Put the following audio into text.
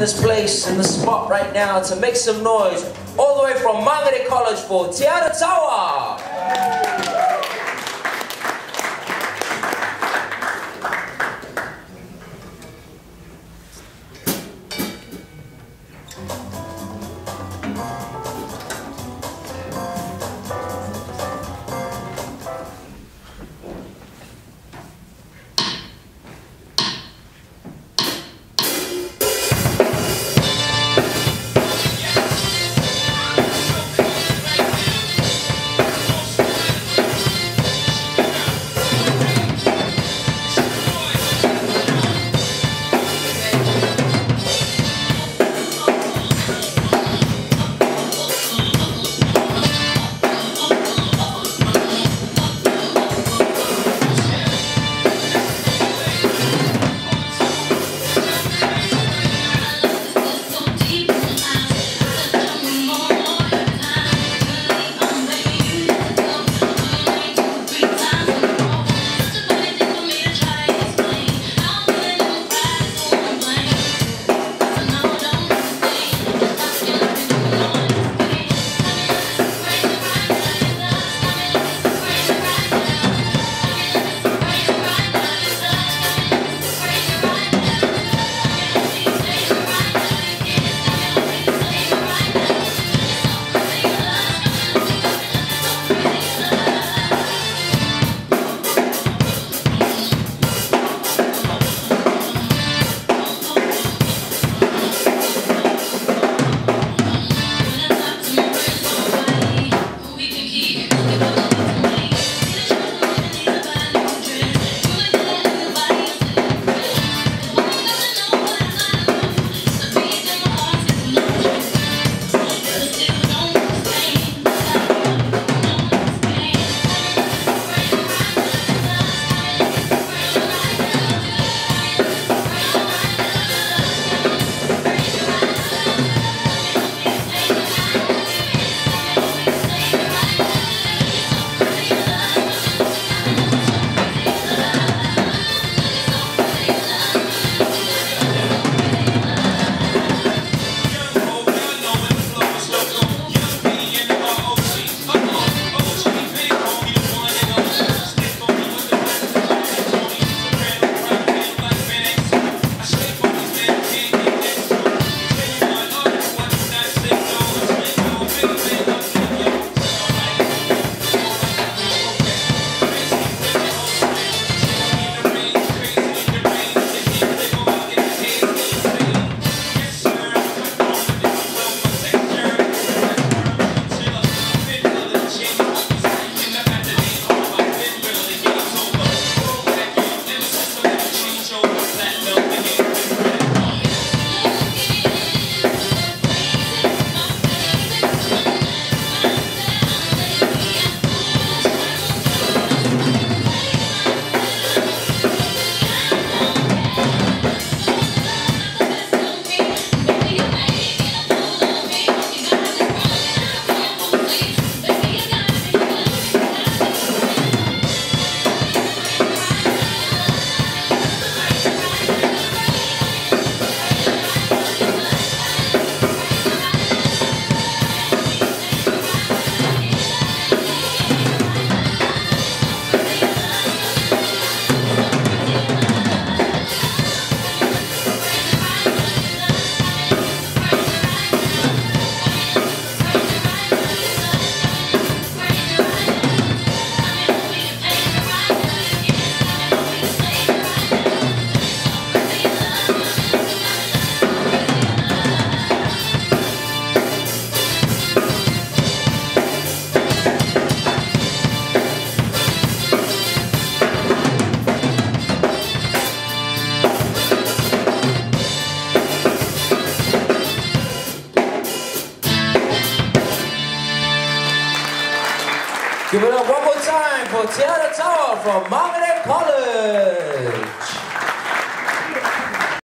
this place, in this spot right now, to make some noise, all the way from Mangere College for Tearataua! Give it up one more time for Tearataua from Mangere College.